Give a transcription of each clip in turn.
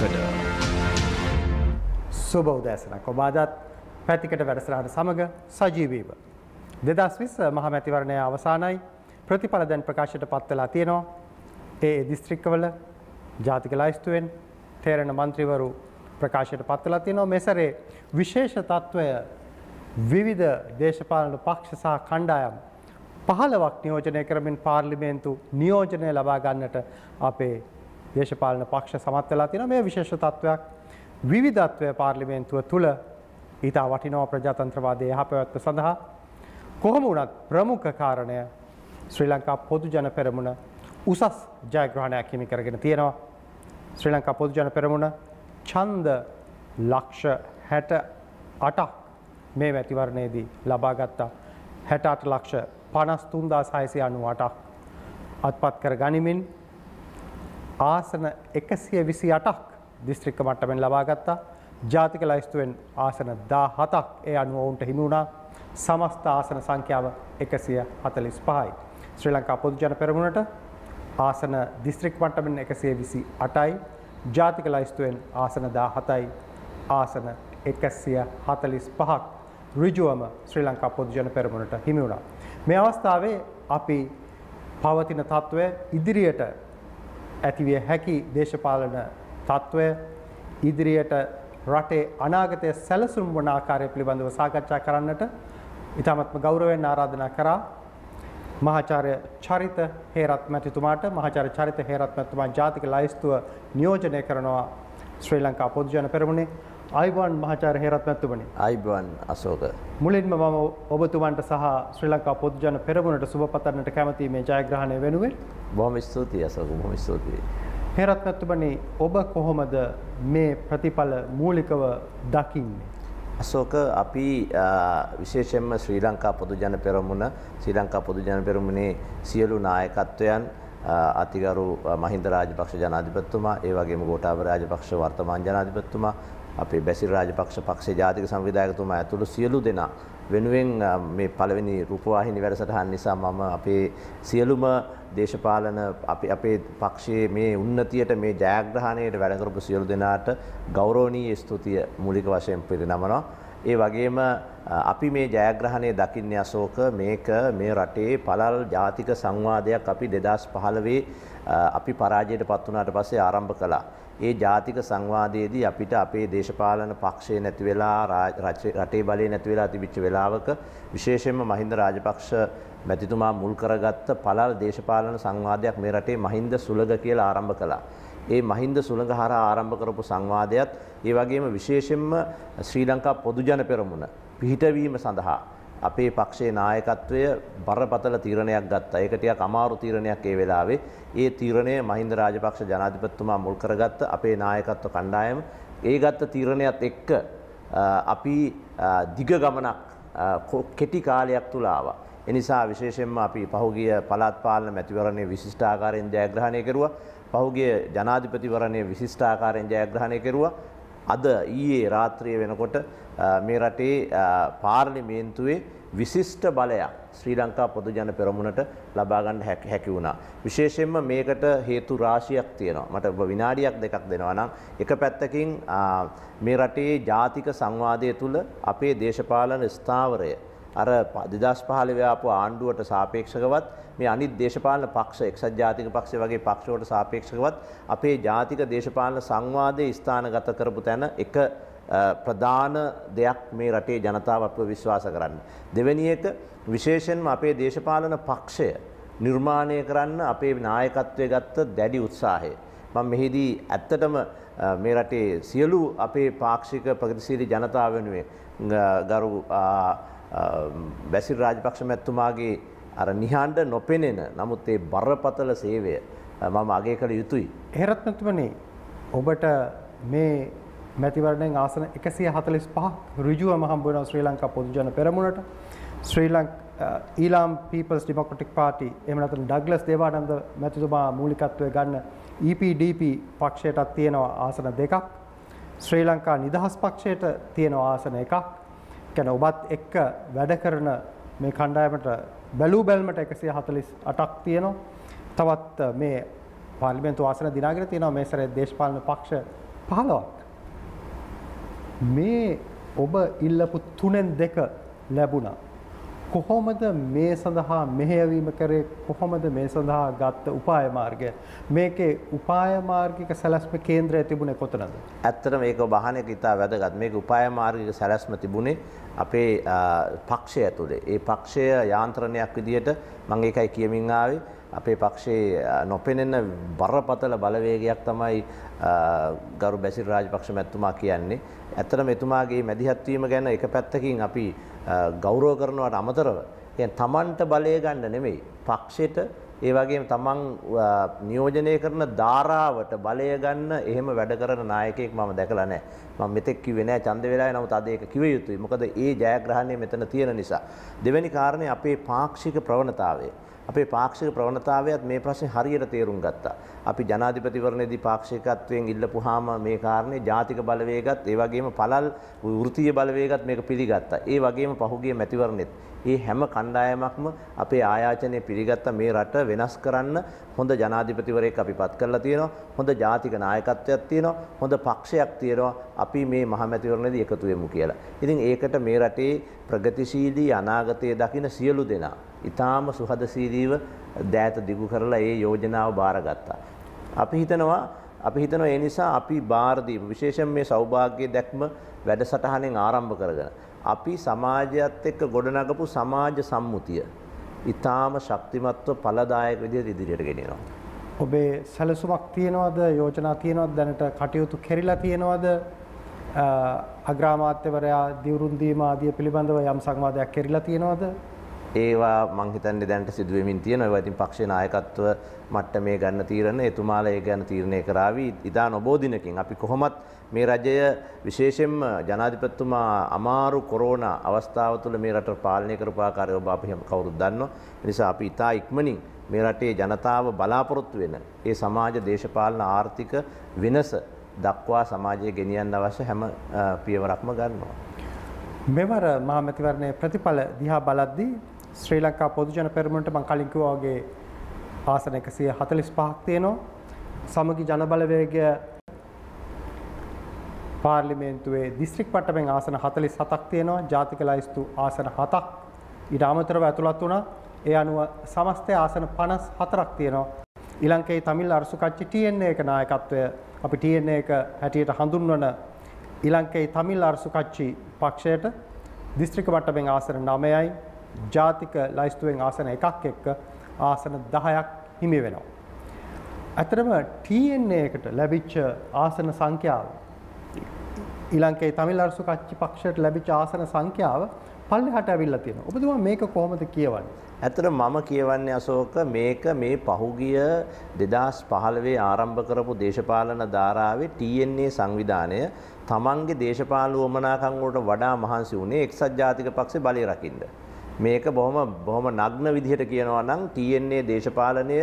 වීමකට සුබ උදෑසනක් ඔබ ආදත් පැතිකඩ වැඩසටහන සමග සජීවීව 2020 මහ මැතිවරණය අවසానයි ප්‍රතිඵල දැන් ප්‍රකාශයට පත් වෙලා තියෙනවා ඒ දිස්ත්‍රික්කවල ජාතික ලයිස්තුවෙන් තේරෙන മന്ത്രിවරු ප්‍රකාශයට පත් වෙලා තියෙනවා මෙසරේ විශේෂ තත්වය විවිධ දේශපාලන පක්ෂ සහ කණ්ඩායම් 15ක් නියෝජනය කරමින් පාර්ලිමේන්තු නියෝජනය ලබා ගන්නට අපේ දේශපාලන පක්ෂ සමත් වෙලා තියෙනවා මේ විශේෂ තත්වයක් විවිධත්වය පාර්ලිමේන්තුව තුල ඊට වටිනා ප්‍රජාතන්ත්‍රවාදයේ යහපැවැත්ම සඳහා කොහොම වුණත් ප්‍රමුඛ කාරණය ශ්‍රී ලංකා පොදුජන පෙරමුණ උසස් ජයග්‍රහණයක් හිමි කරගෙන තියෙනවා ශ්‍රී ලංකා පොදුජන පෙරමුණ ඡන්ද ලක්ෂ 68ක් මේ මැතිවරණයේදී ලබා ගත්තා 68 ලක්ෂ 53698ක් අත්පත් කර ගනිමින් ආසන 128ක් දිස්ත්‍රික්ක මට්ටමින් ලබා ගත්තා ජාතික ලයිස්තුවෙන් ආසන 17ක් ඒ අනුව උන්ට හිමි වුණා समस्त आसन संख्याव 145යි ශ්‍රී ලංකා පොදුජන පෙරමුණට आसन දිස්ත්‍රික් මට්ටමින් 128යි ජාතික ලයිස්තුවෙන් आसन 17යි आसन 145ක් ඍජුවම ශ්‍රී ලංකා පොදුජන පෙරමුණට හිමි වුණා මේ අවස්ථාවේ අපි පවතින තත්වය ඉදිරියට ඇතිවිය හැකි දේශපාලන තත්වය ඉදිරියට රටේ අනාගතය සැලසුම් වන ආකාරය පිළිබඳව සාකච්ඡා කරන්නට ඉතාමත්ම ගෞරවයෙන් ආරාධනා කරා මහාචාර්ය චරිත හේරත් මැතිතුමාට මහාචාර්ය චරිත හේරත් මැතිතුමා ජාතික ලයිස්තුව නියෝජනය කරනවා ශ්‍රී ලංකා පොදුජන පෙරමුණේ ආයිබෝන් මහාචාර්ය හේරත් මැතිතුමනි ආයිබෝන් අශෝක මුලින්ම මම ඔබතුමන්ට සහ ශ්‍රී ලංකා පොදුජන පෙරමුණට සුබ පතන්නට කැමැතියි මේ ජයග්‍රහණය වෙනුවෙන් බොහොම ස්තුතියි අශෝක බොහොම ස්තුතියි හේරත් මැතිතුමනි ඔබ කොහොමද මේ ප්‍රතිඵල මූලිකව දකින්නේ अशोक अभी विशेष श्रीलंका पोदुजन पेरमुन श्रीलंका पोदुजन पेरमुने सियलु नायकत्वयन अतिगारु महिंद राजपक्ष जनाधिपतितुमा एवगेम गोटाबय राजपक्ष वर्तमान जनाधिपतितुमा अभी बसिल राजपक्ष पक्षे जातिक संविधायकतुमा अतुलु सियलु देना वेनुवेन मे पलवेनी रूपवाहिनी වැඩසටහන් නිසා මම අපේ සියලුම දේශපාලන අපේ පක්ෂයේ මේ උන්නතියට මේ ජයග්‍රහණයට වැඩ කරපු සියලු දෙනාට ගෞරවණීය ස්තුතිය මූලික වශයෙන් පිරිනමනවා ඒ වගේම අපි මේ ජයග්‍රහණය දකින්නේ අශෝක මේක මේ රටේ පළල් ජාතික සංවාදයක් අපි 2015 අපි පරාජයට පත් වුණාට පස්සේ ආරම්භ කළා ඒ ජාතික සංවාදයේදී අපිට අපේ දේශපාලන පක්ෂේ නැති වෙලා රටේ බලේ නැති වෙලා තිබිච්ච වෙලාවක විශේෂයෙන්ම මහින්ද රාජපක්ෂ මැතිතුමා මුල් කරගත්ත පළල් දේශපාලන සංවාදයක් මේ රටේ මහින්ද සුළඟ කියලා ආරම්භ කළා. ඒ මහින්ද සුළඟ හරහා ආරම්භ කරපු සංවාදයත් ඒ වගේම විශේෂයෙන්ම ශ්‍රී ලංකා පොදුජන පෙරමුණ පිහිටවීම සඳහා අපේ පක්ෂයේ නායකත්වය බරපතල තීරණයක් ගත්තා. ඒක ටිකක් අමාරු තීරණයක් ඒ වෙලාවේ. ඒ තීරණය මහින්ද රාජපක්ෂ ජනාධිපතිතුමා මුල් කරගත්ත අපේ නායකත්ව කණ්ඩායම ඒ ගත්ත තීරණයත් එක්ක අපි දිග ගමනක් කෙටි කාලයක් තුල ආවා. ඒ නිසා විශේෂයෙන්ම අපි පහුගිය පළාත් පාලන මැතිවරණයේ විශිෂ්ට ආකාරයෙන් ජයග්‍රහණය කරුවා. පහුගිය ජනාධිපතිවරණයේ විශිෂ්ට ආකාරයෙන් ජයග්‍රහණය කරුවා. අද ඊයේ රාත්‍රියේ වෙනකොට මේ රටේ පාර්ලිමේන්තුවේ විශිෂ්ට බලයක් ශ්‍රී ලංකා පොදුජන පෙරමුණට ලබා ගන්න හැකි වුණා. විශේෂයෙන්ම මේකට හේතු රාශියක් තියෙනවා. මට ඔබ විනාඩියක් දෙකක් දෙනවා නම් එක පැත්තකින් මේ රටේ ජාතික සංවාදයේ තුල අපේ දේශපාලන ස්ථාවරය අර 2015 ආපු ආණ්ඩුවට සාපේක්ෂවවත් මේ අනිත් දේශපාලන පක්ෂ එක්සත් ජාතික පක්ෂය වගේ පක්ෂවලට සාපේක්ෂවවත් අපේ ජාතික දේශපාලන සංවාදයේ ස්ථානගත කරපු තැන එක ප්‍රධාන දෙයක් මේ රටේ ජනතාව අපව විශ්වාස කරන්නේ. දෙවෙනි එක විශේෂයෙන්ම අපේ දේශපාලන පක්ෂය නිර්මාණය කරන්න අපේ නායකත්වයේ ගත්ත දැඩි උත්සාහය. මම මෙහිදී ඇත්තටම මේ රටේ සියලු අපේ පාක්ෂික ප්‍රගතිශීලී ජනතාව වෙනුවෙන් ගරු බැසිල් රාජපක්ෂ මැතිතුමාගේ අර නිහඬ නොපෙනෙන නමුත් ඒ බරපතල සේවය මම අගය කළ යුතුයි. හේරත් මැතිතුමනි ඔබට මේ මැතිවරණයෙන් ආසන 145ක් ඍජුවම හම්බ වෙනවා ශ්‍රී ලංකා පොදුජන පෙරමුණට. ශ්‍රී Lanka Eelam People's Democratic Party එහෙම නැත්නම් ඩග්ලස් දේවානන්ද මැතිතුමා මූලිකත්වයේ ගන්න EPDP පක්ෂයටත් තියෙනවා ආසන දෙකක්. ශ්‍රී ලංකා නිදහස් පක්ෂයට තියෙනවා ආසන එකක්. කියන්නේ ඔබත් එක්ක වැඩ කරන මේ කණ්ඩායමට බැලූ බැල්මට 148ක් තියෙනවා. තවත් මේ පාර්ලිමේන්තු ආසන දිනාගෙන තියෙනවා මේ සැරේ දේශපාලන පක්ෂ 15ක් මේ ඔබ ඉල්ලපු 3න් 2 ලැබුණා. කොහොමද මේ සඳහා මෙහෙයවීම කරේ? කොහොමද මේ සඳහා ගත්ත උපාය මාර්ගය? මේකේ උපාය මාර්ගික සැලැස්ම කේන්ද්‍රය තිබුණේ කොතනද? ඇත්තට මේක වහන එක ඉතා වැදගත්. මේක උපාය මාර්ගික සැලැස්ම තිබුණේ අපේ පක්ෂය ඇතුලේ. ඒ පක්ෂය යාන්ත්‍රණයක් විදිහට මම ඒකයි කියමින් ආවේ. අපේ පක්ෂයේ නොපෙනෙන බරපතල බලවේගයක් තමයි ගරු බැසිල් රාජපක්ෂ මැතිතුමා කියන්නේ. ඇත්තට මෙතුමාගේ මැදිහත් වීම ගැන එක පැත්තකින් අපි ගෞරව කරනවට අමතරව කියන්නේ තමන්ට බලය ගන්න නෙමෙයි පක්ෂයට ඒ වගේම තමන් නියෝජනය කරන ධාරාවට බලය ගන්න එහෙම වැඩ කරන නායකයෙක් මම දැකලා නැහැ. මම මෙතෙක් කිව්වේ නැහැ ඡන්ද වේලාවේ, නමුත් අද ඒක කිව යුතුයි. මොකද ඒ ජයග්‍රහණය මෙතන තියෙන නිසා. දෙවෙනි කාරණේ අපේ පාක්ෂික ප්‍රවණතාවය. අපේ පාක්ෂික ප්‍රවණතාවයත් මේ ප්‍රශ්නේ හරියට තේරුම් ගත්තා. අපි ජනාධිපතිවරණයේදී පාක්ෂිකත්වයෙන් ඉල්ලපුවාම මේ කාරණේ ජාතික බලවේගත් ඒ වගේම පළල් වෘත්තීය බලවේගත් මේක පිළිගත්තා. ඒ වගේම පහුගිය මැතිවරණෙත් මේ හැම කණ්ඩායමක්ම අපේ ආයාචනය පිළිගත්තා. මේ රට වෙනස් කරන්න හොඳ ජනාධිපතිවරයෙක් අපිපත් කරලා තියෙනවා. හොඳ ජාතික නායකත්වයක් තියෙනවා. හොඳ පක්ෂයක් තියෙනවා. අපි මේ මහ මැතිවරණයේදී එකතු වෙමු කියලා. ඉතින් ඒකට මේ රටේ ප්‍රගතිශීලී අනාගතය දකින සියලු දෙනා ඉතාම සුහදශීලීව දෑත දිගු කරලා ඒ යෝජනාව බාරගත්තා. අපි හිතනවා ඒ නිසා අපි බාර දීපු විශේෂයෙන් මේ සෞභාග්‍ය දැක්ම වැඩසටහනෙන් ආරම්භ කරගෙන අපි සමාජයත් එක්ක ගොඩනගපු සමාජ සම්මුතිය ඉතාම ශක්තිමත්ව ඵලදායක විදිහට ඉදිරියට ගෙනියනවා. ඔබේ සැලසුමක් තියනවද? යෝජනා තියනවද? දැනට කටයුතු කෙරිලා තියනවද? අග්‍රාමාත්‍යවරයා දිවුරුන් දීම ආදී පිළිබඳව යම් සංවාදයක් කෙරිලා තියනවද? ඒවා මං හිතන්නේ දැනට සිදුවෙමින් තියෙනවා. ඒවා ඉතින් පක්ෂේ නායකත්ව මට්ටමේ ගන්න තීරණ එතුමාලා ඒ ගැන තීරණය කරાવી. ඉදා නොබෝ දිනකින් අපි කොහොමත් මේ රජය විශේෂයෙන්ම ජනාධිපතිතුමා අමාරු කොරෝනා අවස්ථාව තුළ මේ රට පාලනය කරපු ආකාරය ඔබ අපි හැම කවුරුත් දන්නවා. ඒ නිසා අපි ඉතා ඉක්මනින් මේ රටේ ජනතාව බලාපොරොත්තු වෙන ඒ සමාජ දේශපාලන ආර්ථික වෙනස දක්වා සමාජය ගෙනියන්න අවශ්‍ය හැම පියවරක්ම ගන්නවා. මෙවර මහ මැතිවරණයේ ප්‍රතිඵල දිහා බලද්දී ශ්‍රී ලංකා පොදුජන පෙරමුණට මම කලින් කිව්වා වගේ ආසන 145ක් තියෙනවා. සමගි ජනබලවේගය පාර්ලිමේන්තුවේ දිස්ත්‍රික් මට්ටමින් ආසන 47ක් තියෙනවා. ජාතික ලයිස්තු ආසන 7ක් ඊට අමතරව ඇතුළත් වුණා. ඒ අනුව සමස්තය ආසන 54ක් තියෙනවා. ඊලංකේ තමිල් අරසු කච්චි TNA එක නායකත්වය අපි TNA එක හැටියට හඳුන්වන ඊලංකේ තමිල් අරසු කච්චි පක්ෂයට දිස්ත්‍රික් මට්ටමින් ආසන 9යි ජාතික ලයිස්තුවෙන් ආසන 1ක් එක්ක ආසන 10ක් හිමි වෙනවා. අතරම TNA එකට ලැබිච්ච ආසන සංඛ්‍යාව ඊලංකේ තමිල් අරසු කච්චි පක්ෂයට ලැබිච්ච ආසන සංඛ්‍යාව පල්ලෙහාට ඇවිල්ලා තියෙනවා. ඔබතුමා මේක කොහොමද කියවන්නේ? අතර මම කියවන්නේ අශෝක මේක මේ පහුගිය 2015 ආරම්භ කරපු දේශපාලන ධාරාවේ TNA සංවිධානය තමන්ගේ දේශපාලන වමනාකම් වලට වඩා මහන්සි වුණේ එක්සත් ජාතික පක්ෂේ බලය රකින්න. මේක බොහොම නග්න විදිහට කියනවා නම් TNA දේශපාලනය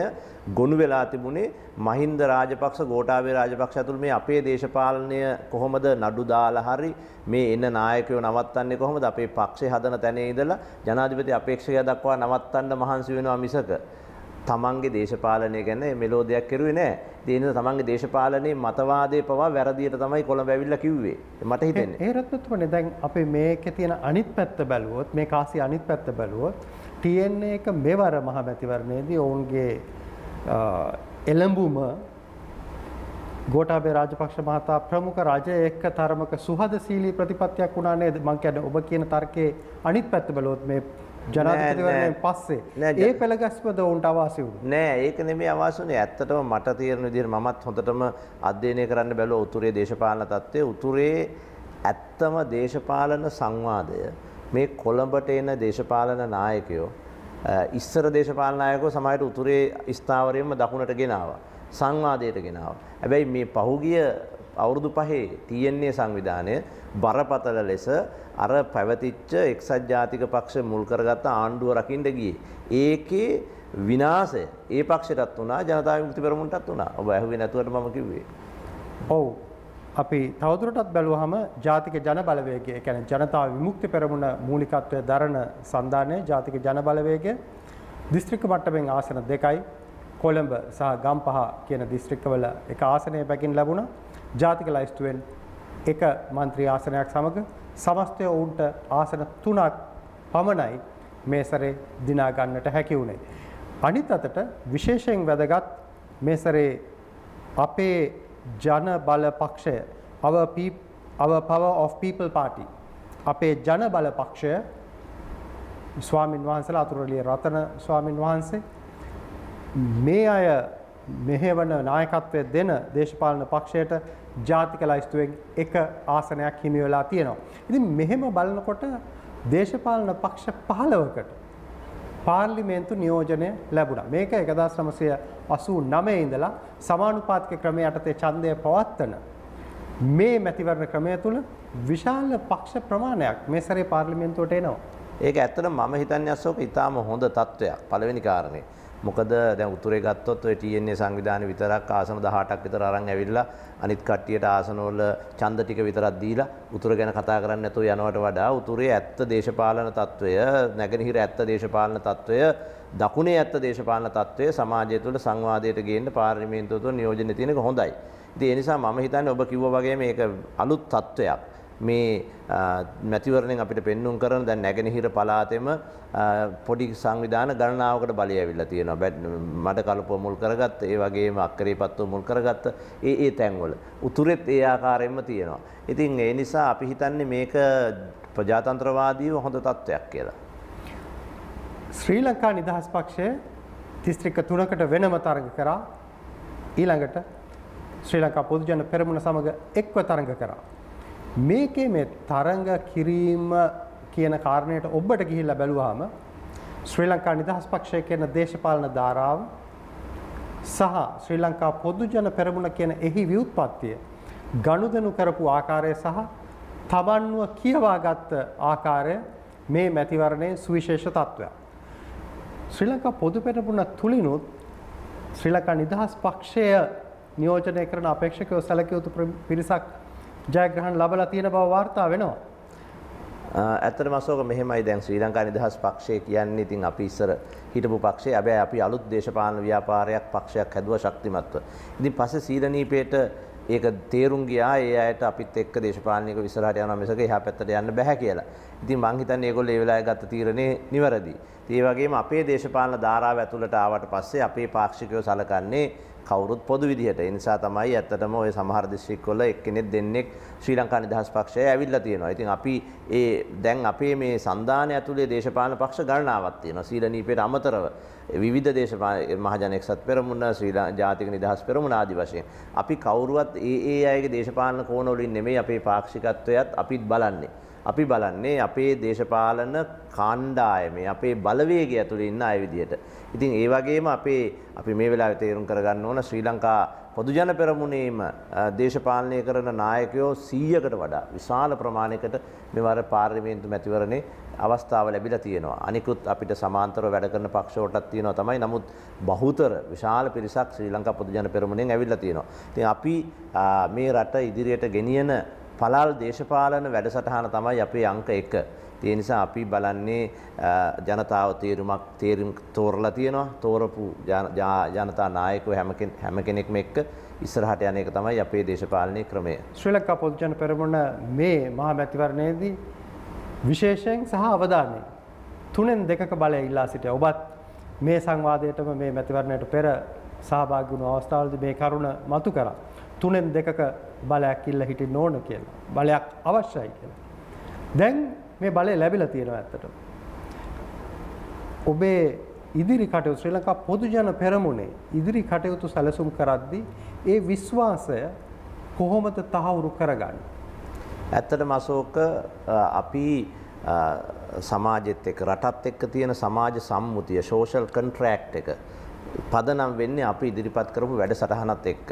ගොනු වෙලා තිබුණේ මහින්ද රාජපක්ෂ, ගෝඨාභය රාජපක්ෂ ඇතුළු මේ අපේ දේශපාලනය කොහොමද නඩු දාලා හරි මේ එන නායකයෝ නවත්තන්නේ කොහොමද? අපේ පක්ෂේ හදන තැනේ ඉඳලා ජනාධිපති අපේක්ෂකයා දක්වා නවත්තන්න මහන්සි වෙනවා මිසක තමන්ගේ දේශපාලනය ගැන මෙලෝ දෙයක් කරුවේ නැහැ. ඒ නිසා තමන්ගේ දේශපාලනයේ මතවාදයේ පවා වැරදියට තමයි කොළඹ ඇවිල්ලා කිව්වේ. මට හිතෙන්නේ. ඒ රත්නතුමනේ දැන් අපේ මේකේ තියෙන අනිත් පැත්ත බැලුවොත්, මේ කාසිය අනිත් පැත්ත බැලුවොත් TNA එක මෙවර මහ මැතිවරණයේදී ඔවුන්ගේ එළඹුම ගෝඨාභය රාජපක්ෂ මහතා ප්‍රමුඛ රජය එක්ක තරමක සුහදශීලී ප්‍රතිපත්තියක් වුණා නේද? මම කියන්නේ ඔබ කියන තර්කයේ අනිත් පැත්ත බැලුවොත් මේ ජනාධිපතිවරණයෙන් පස්සේ ඒ පළගස්පද උන්ට අවාසි වුණා නෑ. ඒක නෙමෙයි අවාසි වුණේ. ඇත්තටම මට තේරෙන විදිහට මමත් හොඳටම අධ්‍යයනය කරන්න බැලුවා උතුරේ දේශපාලන තත්ත්වය. උතුරේ ඇත්තම දේශපාලන සංවාදය මේ කොළඹට එන දේශපාලන නායකයෝ ඉස්සර දේශපාලන නායකයෝ සමහරට උතුරේ ස්ථාවරයෙන්ම දකුණට ගෙනාවා. සංවාදයට ගෙනාවා. හැබැයි මේ පහුගිය අවුරුදු 5 TNA සංවිධානය බරපතල ලෙස අර පැවතිච්ච එක්සත් ජාතික පක්ෂය මුල් කරගත්ත ආණ්ඩුව රකින්න ගියේ. ඒකේ විනාශය ඒ පක්ෂයටත් වුණා, ජනතා විමුක්ති පෙරමුණටත් වුණා. ඔබ ඇහුවේ නැතුවට මම කිව්වේ. ඔව්. අපි තවදුරටත් බැලුවාම ජාතික ජන බලවේගය, ඒ කියන්නේ ජනතා විමුක්ති පෙරමුණ මූලිකත්වයේ දරන සන්ධානයේ ජාතික ජන බලවේගය දිස්ත්‍රික් මට්ටමින් ආසන 2යි කොළඹ සහ ගම්පහ කියන දිස්ත්‍රික්කවල එක ආසනයක් බැගින් ලැබුණා. ජාතික ලයිස්තුවෙන් එක මන්ත්‍රී ආසනයක් සමග සමස්තය ඔවුන්ට ආසන 3ක් පමණයි මේ සැරේ දිනා ගන්නට හැකි වුණේ. අනිත් අතට විශේෂයෙන් වැදගත් මේ සැරේ අපේ ජන බල පක්ෂය our power of people party අපේ ජන බල පක්ෂය ස්වාමින් වහන්සේලා අතුරුලිය රතන ස්වාමින් වහන්සේ මේ අය මෙහෙවන නායකත්වය දෙන දේශපාලන පක්ෂයට ජාතික ලයිස්තුවෙන් එක ආසනයක් හිමි වෙලා තියෙනවා. ඉතින් මෙහෙම බලනකොට දේශපාලන පක්ෂ 15කට පාර්ලිමේන්තු නියෝජනය ලැබුණා. මේක 1989 ඉඳලා සමානුපාතික ක්‍රමය යටතේ ඡන්දය පවත්වන මේ මැතිවරණ ක්‍රමය තුල විශාල පක්ෂ ප්‍රමාණයක් මේ සැරේ පාර්ලිමේන්තුවට එනවා. ඒක ඇත්තටම මම හිතන්නේ අසෝක ඉතාම හොඳ තත්ත්වයක්. පළවෙනි කාරණේ මොකද දැන් උතුරේ ගත්තොත් ඔය TNA සංවිධානයේ විතරක් ආසන 18ක් විතර අරන් ඇවිල්ලා අනිත් කට්ටියට ආසනවල ඡන්ද ටික විතරක් දීලා උතුර ගැන කතා කරන්නේ නැතුව යනවට වඩා උතුරේ ඇත්ත දේශපාලන తত্ত্বය නැගෙනහිර ඇත්ත දේශපාලන తত্ত্বය දකුණේ ඇත්ත දේශපාලන తত্ত্বය සමාජය තුළ සංවාදයට ගේන්න පාර්ලිමේන්තුව තුළ නියෝජනය තියෙනක හොඳයි. ඉතින් ඒ නිසා මම හිතන්නේ ඔබ කිව්වා වගේ මේක අලුත් తত্ত্বයක්. මේ මැතිවරණයෙන් අපිට පෙන්නුම් කරන දැන් නැගෙනහිර පළාතේම පොඩි සංවිධාන ගණනාවකට බලය ඇවිල්ලා තියෙනවා. මඩ කලපුව මුල් කරගත්ත, ඒ වගේම අක්කරේපත්තුව මුල් කරගත්ත ඒ තැන්වල උතුරෙත් ඒ ආකාරයෙන්ම තියෙනවා. ඉතින් ඒ නිසා අපි හිතන්නේ මේක ප්‍රජාතන්ත්‍රවාදීව හොඳ තත්ත්වයක් කියලා. ශ්‍රී ලංකා නිදහස් පක්ෂය දිස්ත්‍රික්ක 3කට වෙනම තරඟ කරා. ඊළඟට ශ්‍රී ලංකා පොදුජන පෙරමුණ සමග එක්ව තරඟ කරා. මේකේ මේ තරඟ කිරීම කියන කාරණයට ඔබට ගිහිල්ලා බැලුවාම ශ්‍රී ලංකා නිදහස් පක්ෂය කියන දේශපාලන ධාරාව සහ ශ්‍රී ලංකා පොදුජන පෙරමුණ කියන එහි ව්‍යුත්පත්තිය ගනුදෙනු කරපු ආකාරය සහ තබන්නුව කියවාගත් ආකාරය මේ මැතිවරණයේ සුවිශේෂ තත්ත්වයක්. ශ්‍රී ලංකා පොදු පෙරමුණ තුලිනුත් ශ්‍රී ලංකා නිදහස් පක්ෂය නියෝජනය කරන අපේක්ෂකව සැලකිය යුතු පිරිසක් ජයග්‍රහණ ලබලා තියෙන බව වාර්තා වෙනවා. ඇත්තටම අසෝක මෙහෙමයි දැන් ශ්‍රී ලංකා නිදහස් පක්ෂය කියන්නේ ඉතින් අපි ඉස්සර හිටපු පක්ෂය. හැබැයි අපි අලුත් දේශපාලන ව්‍යාපාරයක් පක්ෂයක් හැදුවා ශක්තිමත්ව. ඉතින් පස්සේ සීලනීපේට ඒක තේරුම් ගියා ඒ අයට අපිත් එක්ක දේශපාලනික විසරහට යනවා මිසක එහා පැත්තට යන්න බෑ කියලා. ඉතින් මං හිතන්නේ ඒගොල්ලෝ ඒ වෙලාවේ ගත්ත තීරණේ නිවැරදි. ඒ වගේම අපේ දේශපාලන ධාරාව ඇතුළට ආවට පස්සේ අපේ පාක්ෂිකයෝ සලකන්නේ කවුරුත් පොදු විදිහට. ඒ නිසා තමයි ඇත්තටම ওই සමහර දිස්ත්‍රික්කවල එක්කෙනෙක් දෙන්නෙක් ශ්‍රී ලංකා නිදහස් පක්ෂය ඇවිල්ලා තියෙනවා. ඉතින් අපි ඒ දැන් අපේ මේ සම්දාන ඇතුලේ දේශපාලන පක්ෂ ගණනාවක් තියෙනවා. සීලනීපයට අමතරව විවිධ දේශපාලන මහජන එක්සත් පෙරමුණ, ශ්‍රී ලංකා ජාතික නිදහස් පෙරමුණ ආදී වශයෙන් අපි කවුරුවත් ඒ අයගේ දේශපාලන කෝණ වලින් නෙමෙයි අපේ පාක්ෂිකත්වයත් අපිත් බලන්නේ. අපි බලන්නේ අපේ දේශපාලන කාණ්ඩායමේ අපේ බලවේගය ඇතුළේ ඉන්න අය විදියට. ඉතින් ඒ වගේම අපි මේ වෙලාවේ තීරණ කරගන්න ඕන ශ්‍රී ලංකා පොදුජන පෙරමුණේම දේශපාලනය කරන නායකයෝ 100කට වඩා විශාල ප්‍රමාණයකට මෙවර පාර්ලිමේන්තු මැතිවරණේ අවස්ථාව ලැබිලා තියෙනවා. අනිකුත් අපිට සමාන්තරව වැඩ කරන පක්ෂවලටත් තියෙනවා තමයි. නමුත් බහුතර විශාල පිරිසක් ශ්‍රී ලංකා පොදුජන පෙරමුණෙන් ඇවිල්ලා තියෙනවා. ඉතින් අපි මේ රට ඉදිරියට ගෙනියන පළල් දේශපාලන වැඩසටහන තමයි අපේ අංක 1. ඒ නිසා අපි බලන්නේ ජනතාව තීරණ තෝරලා තියෙනවා. තෝරපු ජනතා නායකව හැම කෙනෙක්ම එක්ක ඉස්සරහට යන එක තමයි අපේ දේශපාලන ක්‍රමය. ශ්‍රී ලංකා පොදුජන පෙරමුණ මේ මහා මැතිවරණයේදී විශේෂයෙන් සහ අවධානය 3න් 2ක බලය ඉල්ලා සිටියා. ඔබත් මේ සංවාදයටම මේ මැතිවරණයට පෙර සහභාගී වුණු අවස්ථාවලදී මේ කරුණ මතු කරා. 3න් 2ක බලයක් ඉල්ල හිටින්න ඕන කියලා. බලයක් අවශ්‍යයි කියලා. දැන් මේ බලය ලැබිලා තියෙනවා ඇත්තටම. ඔබේ ඉදිරි කටයුතු ශ්‍රී ලංකා පොදුජන පෙරමුණේ ඉදිරි කටයුතු සැලසුම් කරද්දී ඒ විශ්වාසය කොහොමද තහවුරු කරගන්නේ? ඇත්තටම අසෝක අපි සමාජෙත් එක්ක රටත් එක්ක තියෙන සමාජ සම්මුතිය සෝෂල් කොන්ට්‍රැක්ට් එක පදනම් වෙන්නේ අපි ඉදිරිපත් කරපු වැඩසටහනත් එක්ක.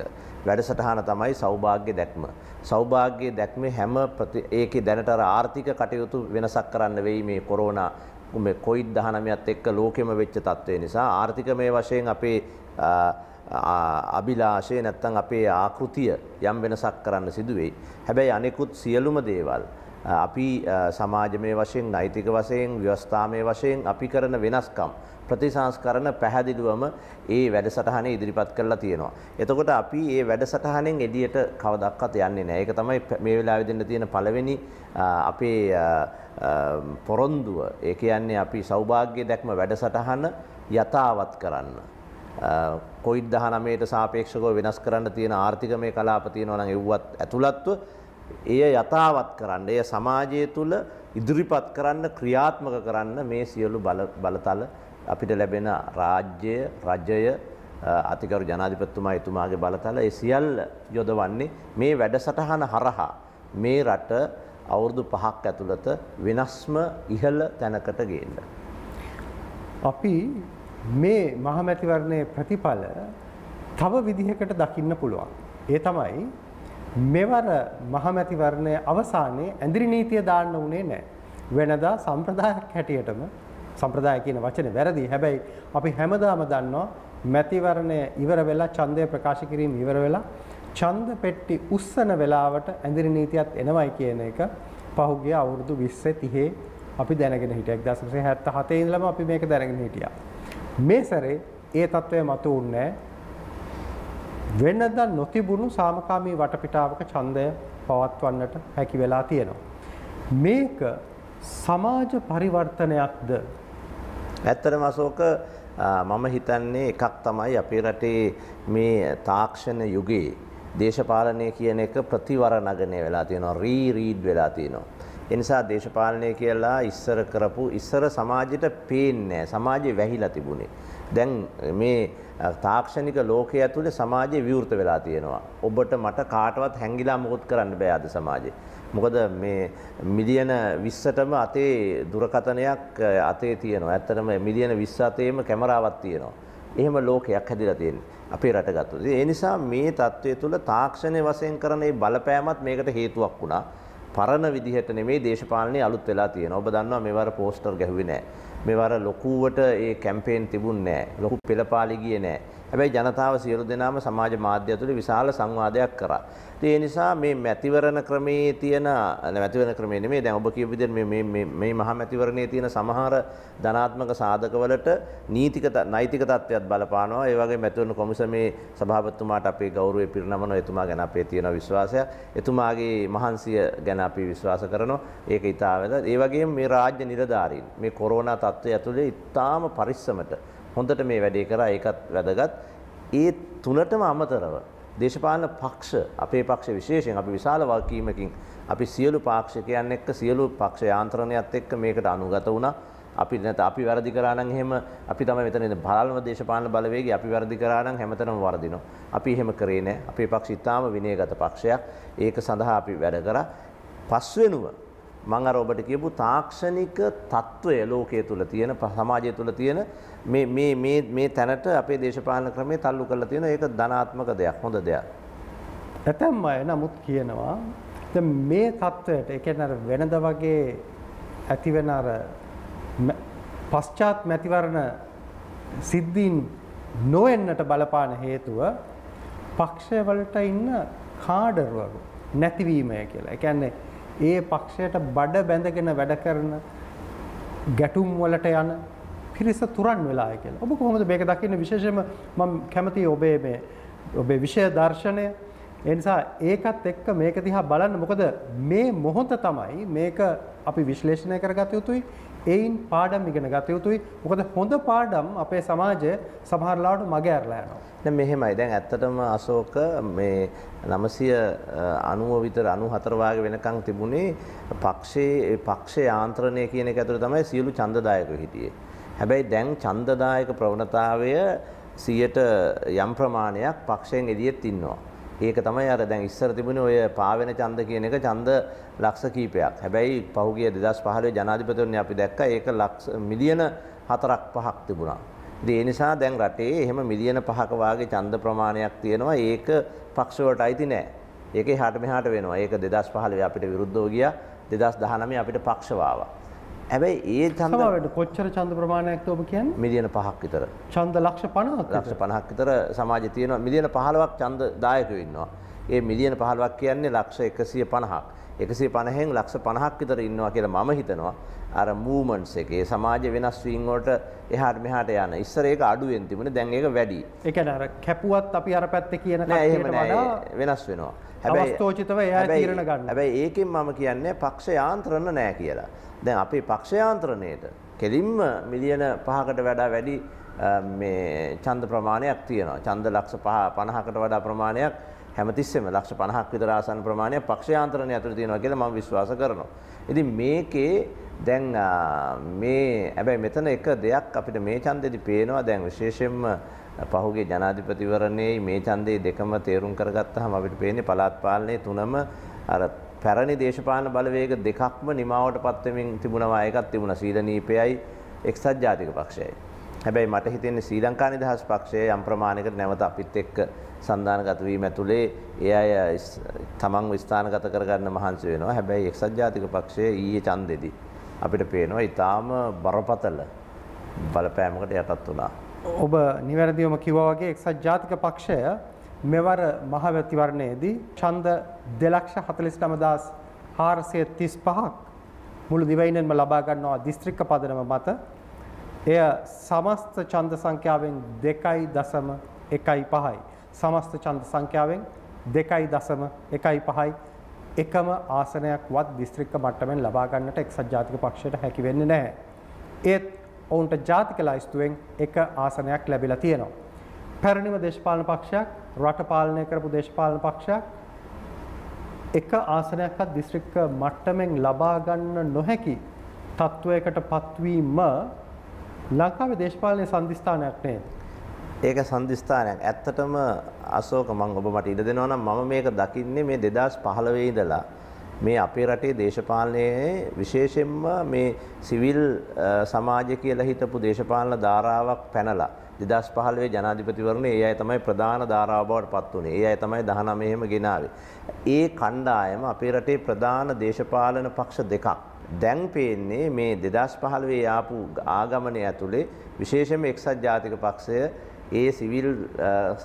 වැඩසටහන තමයි සෞභාග්‍ය දැක්ම. සෞභාග්‍ය දැක්මේ හැම ඒකේ දැනට ආර්ථික කටයුතු වෙනසක් කරන්න වෙයි මේ කොරෝනා මේ COVID-19ත් එක්ක ලෝකෙම වෙච්ච තත්ත්වය නිසා ආර්ථිකමය වශයෙන් අපේ අභිලාෂය නැත්තම් අපේ ආකෘතිය යම් වෙනසක් කරන්න සිදු වෙයි. හැබැයි අනෙකුත් සියලුම දේවල් අපි සමාජමය වශයෙන් නෛතික වශයෙන් ව්‍යවස්ථාමය වශයෙන් අපි කරන වෙනස්කම් ප්‍රතිසංස්කරණ පැහැදිලිවම ඒ වැඩසටහන ඉදිරිපත් කරලා තියෙනවා. එතකොට අපි මේ වැඩසටහනෙන් එළියට කවදාවත් යන්නේ නැහැ. ඒක තමයි මේ වෙලාවේ දෙන්න තියෙන පළවෙනි අපේ පොරොන්දුව. ඒ කියන්නේ අපි සෞභාග්‍ය දැක්ම වැඩසටහන යථාවත් කරන්න. COVID-19ට සාපේක්ෂව වෙනස් කරන්න තියෙන ආර්ථිකමය කලාප තියෙනවා නම් ඒවත් ඇතුළත්ව ये यथावत् කරන්න ये समाजे තුල ඉදිරිපත් කරන්න ක්‍රියාත්මක කරන්න මේ සියලු බලතල අපිට ලැබෙන රාජ්‍ය රජය අතිගරු ජනාධිපතිතුමා එතුමාගේ බලතල ඒ සියල්ල යොදවන්නේ මේ වැඩසටහන හරහා මේ රට අවුරුදු 5ක් ඇතුළත වෙනස්ම ඉහළ තැනකට ගේන්න. අපි මේ මහමැතිවරණයේ ප්‍රතිඵල තව විදිහකට දකින්න පුළුවන්. ඒ තමයි मेवर महमतिवर्ण अवसाने अंद्री नीतिय दाण उन्े ने वेणद संप्रदाय हटियटम संप्रदाय की वचने वेरदी हेबै अभी हेमदाम दाण मतिवर्ण इवरवेल चंदे प्रकाशगिरी इवरवेल चंद पेट्टि उस्सन वेलावट अंद्री नीतियत एनवाइक पहुग्य अवृदु विस्से तिहे अभी दैनगिन हिटिया दास हतेम अभी मेक दैनगिन हिटिया मे सरे ये तत्व मत उन्े වෙනදා නොතිබුණු සාමකාමී වටපිටාවක ඡන්දය පවත්වන්නට හැකි වෙලා තියෙනවා. මේක සමාජ පරිවර්තනයක්ද? ඇත්තටම අශෝක මම හිතන්නේ එකක් තමයි අපේ රටේ මේ තාක්ෂණ යුගයේ දේශපාලනය කියන එක ප්‍රතිවරණගණය වෙලා තියෙනවා. රීඩ් වෙලා තියෙනවා. ඒ නිසා දේශපාලනය කියලා ඉස්සර කරපු ඉස්සර සමාජයට පේන්නේ නැහැ. සමාජේ වැහිලා තිබුණේ. දැන් මේ තාක්ෂණික ලෝකයේ ඇතුලේ සමාජය විවෘත වෙලා තියෙනවා. ඔබට මට කාටවත් හැංගිලා මොකුත් කරන්න බෑ අද සමාජේ. මොකද මේ මිලියන 20ටම අතේ දුරකථනයක් අතේ තියෙනවා. ඇත්තටම මිලියන 27ේම කැමරාවක් තියෙනවා. එහෙම ලෝකයක් හැදිලා තියෙන්නේ අපේ රට ගත්තොත්. ඒ නිසා මේ தત્ත්වය තුල තාක්ෂණය වශයෙන් කරන මේ බලපෑමත් මේකට හේතුවක් වුණා. පරණ විදිහට නෙමෙයි දේශපාලනේ අලුත් වෙලා තියෙනවා. ඔබ දන්නවා මේවර පෝස්ටර් ගැහුවේ නැහැ. मेवार लकुवट ये कैंपेन तिबुन ने लकु पिलपाली गए ने अभी जनता सीरुदेनाम समाज माध्यत विशाल संवादय करा तो ये निशा मे मैतिवरण क्रमेतीयन मैतिवरण क्रमे मे दबकी मे मे महामैतिवरणेतीयन समहार धनात्मक साधक वलट नीतिकता नैतिकता बलपानो ये मैतिवरण कौमसा मे सभापत्माट अपे गौरव पिर्णमन यतुमा गणापेतीयन विश्वास यतुमागे महांसीय गणापी विश्वास करो एक ये मे राज्य निरधारी मे कोरोना तत्व यतुले इताम परिश्रमट හොඳට මේ වැඩේ කරා ඒකත් වැදගත් ඒ තුනටම අමතරව දේශපාලන පක්ෂ අපේ පක්ෂ විශේෂයෙන් අපි විශාල වගකීමකින් අපි සියලු පාක්ෂිකයන් එක්ක සියලු පක්ෂ යාන්ත්‍රණයත් එක්ක මේකට අනුගත වුණා අපි නැත අපි වැරදි කරා නම් එහෙම අපි තමයි මෙතන ඉඳ බලන දේශපාලන බලවේගය අපි වැරදි කරා නම් හැමතැනම වරදිනවා අපි එහෙම කරේ නෑ අපේ පක්ෂ ඉතාම විනයගත පක්ෂයක් ඒක සඳහා අපි වැඩ කරා පස්වෙනුව මම අර ඔබට කියපු තාක්ෂණික తত্ত্বය ලෝකයේ තුල තියෙන සමාජය තුල තියෙන මේ මේ මේ මේ තැනට අපේ දේශපාලන ක්‍රමයේ තල්ලු කරලා තියෙනවා. ඒක ධනාත්මක දෙයක්, හොඳ දෙයක්. නැතම්ම නමුත් කියනවා දැන් මේ తত্ত্বයට ඒ කියන්නේ අර වෙනද වගේ ඇතිවෙන අර පශ්චාත් මැතිවරණ සිද්ධීන් නොවෙන්නට බලපාන හේතුව පක්ෂය වලට ඉන්න කාඩරුවරු නැතිවීමයි කියලා. ඒ කියන්නේ ඒ පක්ෂයට බඩ බැඳගෙන වැඩ කරන ගැටුම් වලට යන පිරිස තුරන් වෙලායි කියලා. ඔබ කොහොමද මේක දකින්නේ? විශේෂයෙන්ම මම කැමතියි ඔබේ මේ ඔබේ විෂය දර්ශනය. ඒ නිසා ඒකත් එක්ක මේක දිහා බලන්න. මොකද මේ මොහොත තමයි මේක අපි විශ්ලේෂණය කරගත යුතුයි. ඒයින් පාඩම් ඉගෙන ගත යුතුයි. මොකද හොඳ පාඩම් අපේ සමාජයේ සමහර ලාවට මග ඇරලා යනවා. දැන් මෙහෙමයි. දැන් ඇත්තටම අශෝක මේ 990 විතර 94 වාගේ වෙනකන් තිබුණේ පක්ෂයේ යාන්ත්‍රණය කියන එක ඇතුළේ තමයි සියලු ඡන්දදායකව හිටියේ. හැබැයි දැන් ඡන්දදායක ප්‍රවණතාවය 100ට යම් ප්‍රමාණයක් පක්ෂයෙන් එළියෙත් ඉන්නවා. ඒක තමයි අර දැන් ඉස්සර තිබුණේ ඔය පාවෙන ඡන්ද කියන එක ඡන්ද ලක්ෂ කිහිපයක්. හැබැයි පහුගිය 2015 ජනාධිපතිවරණේ අපි දැක්කා ඒක ලක්ෂ මිලියන 4-5ක් තිබුණා. ඒ නිසා දැන් රටේ එහෙම මිලියන 5ක වාගේ ඡන්ද ප්‍රමාණයක් තියෙනවා. ඒක පක්ෂවලට අයිති නෑ. ඒකේ හාට මෙහාට වෙනවා. ඒක 2015 අපිට විරුද්ධව ගියා. 2019 අපිට පක්ෂව ආවා. හැබැයි ඒ ඡන්ද කොච්චර ඡන්ද ප්‍රමාණයක්ද ඔබ කියන්නේ? මිලියන 5ක් විතර. ඡන්ද ලක්ෂ 50ක්. ලක්ෂ 50ක් විතර සමාජයේ තියෙනවා. මිලියන 15ක් ඡන්ද දායකයෝ ඉන්නවා. ඒ මිලියන 15ක් කියන්නේ ලක්ෂ 150ක්. 150න් ලක්ෂ 50ක් විතර ඉන්නවා කියලා මම හිතනවා. අර මූවමන්ට්ස් එකේ සමාජ වෙනස් වීම වලට එහාට මෙහාට යන. ඉස්සර ඒක අඩුවෙන් තිබුණේ, දැන් ඒක වැඩි. ඒ කියන්නේ අර කැපුවත් අපි අර පැත්තේ කියන කට්ටියට වඩා වෙනස් වෙනවා. හැබැයි අවස්ථෝචිතව එයා තීරණ ගන්නවා. හැබැයි ඒකෙන් මම කියන්නේ පක්ෂ යාන්ත්‍රණ නැහැ කියලා. දැන් අපේ පක්ෂ යාන්ත්‍රණයට කෙලින්ම මිලියන 5කට වඩා වැඩි මේ ඡන්ද ප්‍රමාණයක් තියෙනවා. ඡන්ද ලක්ෂ 50කට වඩා ප්‍රමාණයක් හැමතිස්සෙම ලක්ෂ 50ක් විතර ආසන ප්‍රමාණය පක්ෂයාන්ත්‍රණය ඇතුළේ තියෙනවා කියලා මම විශ්වාස කරනවා. ඉතින් මේකේ දැන් මේ හැබැයි මෙතන එක දෙයක් අපිට මේ ඡන්දෙදි පේනවා. දැන් විශේෂයෙන්ම පහුගිය ජනාධිපතිවරණයේ මේ ඡන්දේ දෙකම තේරුම් කරගත්තාම අපිට පේන්නේ පළාත් පාලනයේ තුනම අර පැරණි දේශපාලන බලවේග දෙකක්ම නිමාවටපත් වෙමින් තිබුණා. එකක් තිබුණා සීලනීපයයි එක්සත් ජාතික පක්ෂයයි. හැබැයි මට හිතෙන්නේ ශ්‍රී ලංකා නිදහස් පක්ෂය යම් ප්‍රමාණයකට නැවත අපිත් එක්ක සන්දානගත වීම ඇතුලේ ඒ අය තමන්ව ස්ථානගත කරගන්න මහන්සි වෙනවා. හැබැයි එක්සත් ජාතික පක්ෂය ඊයේ ඡන්දෙදි අපිට පේනවා ඊටාම බරපතල බලපෑමකට යටත් වුණා. ඔබ නිවැරදිවම කිව්වා වගේ එක්සත් ජාතික පක්ෂය මෙවර මහවැතිවරණයේදී ඡන්ද 249435ක් මුළු දිවයිනෙන්ම ලබා ගන්නවා දිස්ත්‍රික්ක පදනම මත. එය සමස්ත ඡන්ද සංඛ්‍යාවෙන් 2.15යි. සමස්ත ඡන්ද සංඛ්‍යාවෙන් 2.15යි. එකම ආසනයක්වත් දිස්ත්‍රික්ක මට්ටමින් ලබා ගන්නට එක්සත් ජාතික පක්ෂයට හැකි වෙන්නේ නැහැ. ඒත් ඔවුන්ට ජාතික ලයිස්තුවෙන් එක ආසනයක් ලැබිලා තියෙනවා. පැරණිම දේශපාලන පක්ෂයක්, රට පාලනය කරපු දේශපාලන පක්ෂයක් එක ආසනයක්වත් දිස්ත්‍රික්ක මට්ටමින් ලබා ගන්න නොහැකි තත්වයකට පත්වීම ලංකාවේ දේශපාලන සම්දිස්ථානයක් නේද? ඒක සම්දිස්ථානයක්. ඇත්තටම අශෝක මම ඔබ මට ඉඩ දෙනවා නම් මම මේක දකින්නේ මේ 2015 ඉඳලා මේ අපේ රටේ දේශපාලනයේ විශේෂයෙන්ම මේ සිවිල් සමාජය කියලා හිටපු දේශපාලන ධාරාවක් පැනලා 2015 ජනාධිපතිවරණේ ඒ අය තමයි ප්‍රධාන ධාරාව බවට පත් වුණේ. ඒ අය තමයි 19ම ගෙනාවේ. ඒ කණ්ඩායම අපේ රටේ ප්‍රධාන දේශපාලන පක්ෂ දෙකක්. දැන් පේන්නේ මේ 2015 ආපු ආගමනය ඇතුලේ විශේෂයෙන්ම එක්සත් ජාතික පක්ෂය ඒ සිවිල්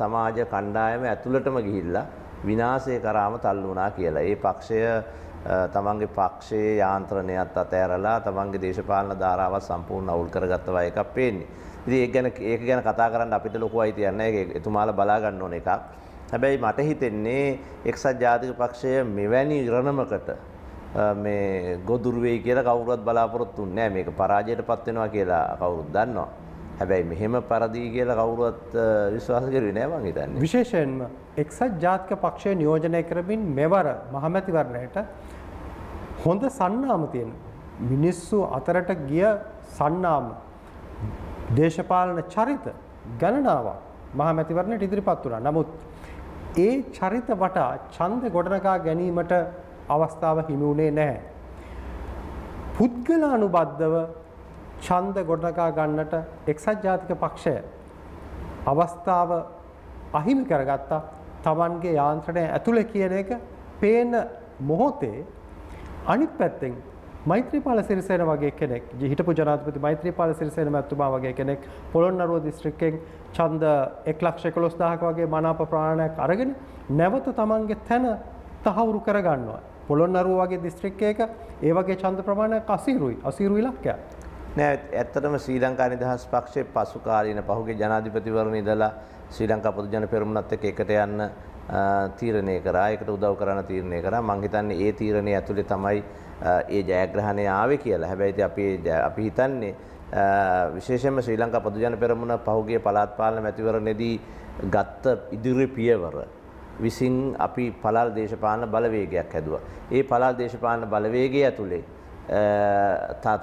සමාජ කණ්ඩායම ඇතුළටම ගිහිල්ලා විනාශය කරාම තල්ලු වුණා කියලා. ඒ පක්ෂය තමන්ගේ පක්ෂයේ යාන්ත්‍රණයත් අතහැරලා තමන්ගේ දේශපාලන ධාරාවත් සම්පූර්ණ අවුල් කරගත්තා එකක් පේන්නේ. ඉතින් ඒක ගැන කතා කරන්න අපිට ලොකු අයිතියක් නැහැ. ඒක එතුමාලා බලා ගන්න ඕන එකක්. හැබැයි මට හිතෙන්නේ එක්සත් ජාතික පක්ෂය මෙවැනි ඉරණමකට මේ ගොදුරු වෙයි කියලා කවුරුවත් බලාපොරොත්තු වෙන්නේ නැහැ. මේක පරාජයට පත් වෙනවා කියලා කවුරුත් දන්නවා. හැබැයි මෙහෙම පරදී කියලා කවුරුවත් විශ්වාස කරුවේ නැහැ මං හිතන්නේ. විශේෂයෙන්ම එක්සත් ජාතික පක්ෂය නියෝජනය කරමින් මෙවර මහමැතිවරණයට හොඳ සන්නාම තියෙන මිනිස්සු අතරට ගිය සන්නාම දේශපාලන චරිත ගණනාවක් මහමැතිවරණයට ඉදිරිපත් වුණා. නමුත් ඒ චරිත වටා ඡන්ද ගොඩනගා ගැනීමට අවස්ථාව හිමි වුණේ නැහැ. පුද්ගල අනුබද්ධව ඡන්ද ගොඩනගා ගන්නට එක්සත් ජාතික පක්ෂය අවස්ථාව අහිමි කරගත්තා. Tamanගේ යාන්ත්‍රණය ඇතුළේ කියන එක පේන මොහොතේ අනිත් පැත්තෙන් මෛත්‍රීපාල සිරිසේන වගේ කෙනෙක්, හිටපු ජනාධිපති මෛත්‍රීපාල සිරිසේන මැතිතුමා වගේ කෙනෙක් පොළොන්නරුව දිස්ත්‍රික්කෙන් ඡන්ද 1,11,000ක් වගේ මනාප ප්‍රාණයක් අරගෙන නැවත Tamanගේ තන තහවුරු කරගන්නවා. පොළොන්නරුව වගේ දිස්ත්‍රික්කයක ඒ වගේ ඡන්ද ප්‍රමාණයක් අසීරු ඉලක්කයක් නෑ. ඇත්තටම ශ්‍රී ලංකා නිදහස් පක්ෂයේ පසු කාලීන පහුගිය ජනාධිපතිවරණ ඉඳලා ශ්‍රී ලංකා පොදුජන පෙරමුණත් එක්ක එකට යන්න තීරණය කරා, ඒකට උදව් කරන්න තීරණය කරා. මම හිතන්නේ ඒ තීරණය ඇතුලේ තමයි ඒ ජයග්‍රහණය ආවේ කියලා. හැබැයි අපි හිතන්නේ විශේෂයෙන්ම ශ්‍රී ලංකා පොදුජන පෙරමුණ පහුගිය පළාත් පාලන මැතිවරණයේදී ගත්ත ඉදිරි පියවර විසින් අපි පළාත් දේශපාලන බලවේගයක් හැදුවා. ඒ පළාත් දේශපාලන බලවේගය ඇතුලේ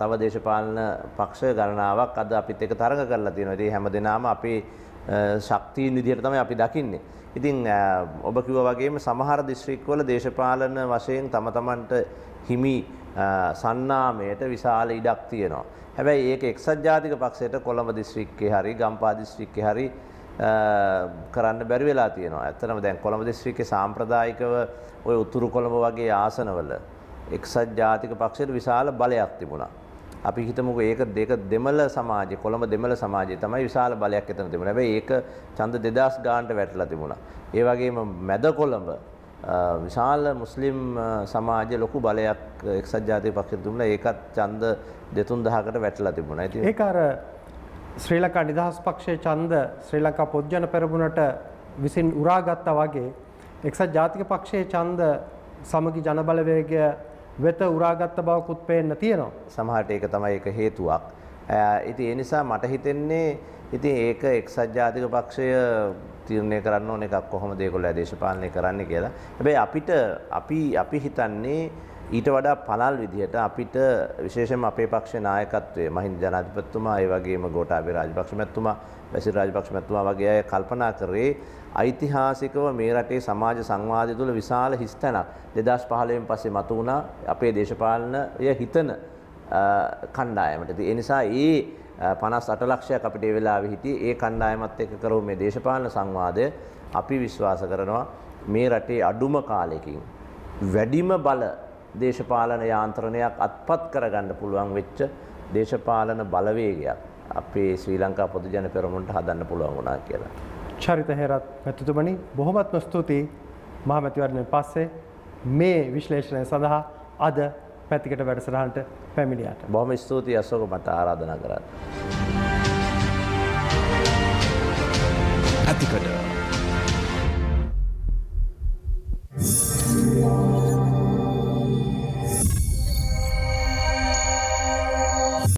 තව දේශපාලන පක්ෂ ගණනාවක් අද අපිත් එක්ක තරඟ කරලා තියෙනවා. ඉතින් හැමදෙනාම අපේ ශක්තියින් විදිහට තමයි අපි දකින්නේ. ඉතින් ඔබ කිව්වා වගේම සමහර දිස්ත්‍රික්කවල දේශපාලන වශයෙන් තම තමන්ට හිමි සන්නාමයට විශාල ඉඩක් තියෙනවා. හැබැයි ඒක එක්සත් ජාතික පක්ෂයට කොළඹ දිස්ත්‍රික්කේ හරි ගම්පහ දිස්ත්‍රික්කේ හරි කරන්න බැරි වෙලා තියෙනවා. ඇත්තටම දැන් කොළඹ දිස්ත්‍රික්කේ සාම්ප්‍රදායිකව ওই උතුරු කොළඹ වගේ ආසනවල එක්සත් ජාතික පක්ෂයට විශාල බලයක් තිබුණා. අපි හිතමුකෝ ඒක දෙමළ සමාජය, කොළඹ දෙමළ සමාජය තමයි විශාල බලයක් එතන තිබුණා. හැබැයි ඒක ඡන්ද 2000 ගානට වැටලා තිබුණා. ඒ වගේම මැද කොළඹ විශාල මුස්ලිම් සමාජයේ ලොකු බලයක් එක්සත් ජාතික පක්ෂය දුන්නා. ඒකත් ඡන්ද 2-3000කට වැටලා තිබුණා. ඉතින් ඒක අර ශ්‍රී ලංකා නිදහස් පක්ෂයේ ඡන්ද ශ්‍රී ලංකා පොදුජන පෙරමුණට විසින් උරා ගත්තා වගේ එක්සත් ජාතික පක්ෂයේ ඡන්ද සමගි ජන බලවේගය වෙත උරා ගත්ත බවකුත් පේන්න තියෙනවා. සමහරට ඒක තමයි ඒක හේතුවක්. ඉතින් ඒ නිසා මට හිතෙන්නේ ඉතින් ඒක එක්සත් ජාතික පක්ෂය තීරණය කරන්න ඕන එකක් කොහොමද ඒගොල්ලෝ දේශපාලනය කරන්නේ කියලා. හැබැයි අපිට අපි හිතන්නේ ඊට වඩා පළල් විදිහට අපිට විශේෂයෙන්ම අපේ පක්ෂේ නායකත්වයේ මහින්ද ජනාධිපතිතුමා ඒ වගේම ගෝඨාභය රාජපක්ෂ මැතිතුමා බැසිල් රාජපක්ෂ මැතිතුමා වගේ අය කල්පනා කරේ ඓතිහාසිකව මේ රටේ සමාජ සංවාදය තුළ විශාල හිස්තැනක් 2015 න් පස්සේ මතු වුණා අපේ දේශපාලනය හිතන කණ්ඩායමට. ඒ නිසා 58 ලක්ෂයක් අපිට ඒ වෙලාවේ හිටියේ. ඒ කණ්ඩායමත් එක්ක කරෝ මේ දේශපාලන සංවාදය අපි විශ්වාස කරනවා මේ රටේ අඩුම කාලෙකින් වැඩිම බල දේශපාලන යාන්ත්‍රණයක් අත්පත් කරගන්න පුළුවන් වෙච්ච දේශපාලන බලවේගයක් අපේ ශ්‍රී ලංකා පොදුජන පෙරමුණට හදන්න පුළුවන් වුණා කියලා. චරිත හේරත් මැතිතුමනි බොහොමත්ම ස්තුතියි. මහා මැතිවරණයෙන් පස්සේ මේ විශ්ලේෂණය සඳහා අද පැතිකට වැඩසටහනට පැමිණියාට බොහොම ස්තුතියි අශෝක මට ආරාධනා කරා. පැතිකට